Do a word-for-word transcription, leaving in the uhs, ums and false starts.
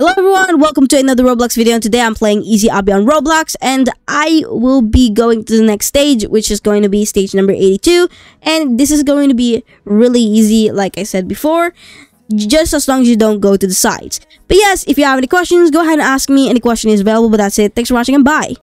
Hello everyone, welcome to another Roblox video, and today I'm playing Easy Obby on Roblox, and I will be going to the next stage, which is going to be stage number eighty-two, and this is going to be really easy, like I said before, just as long as you don't go to the sides. But yes, if you have any questions, go ahead and ask me. Any question is available, but that's it. Thanks for watching and bye!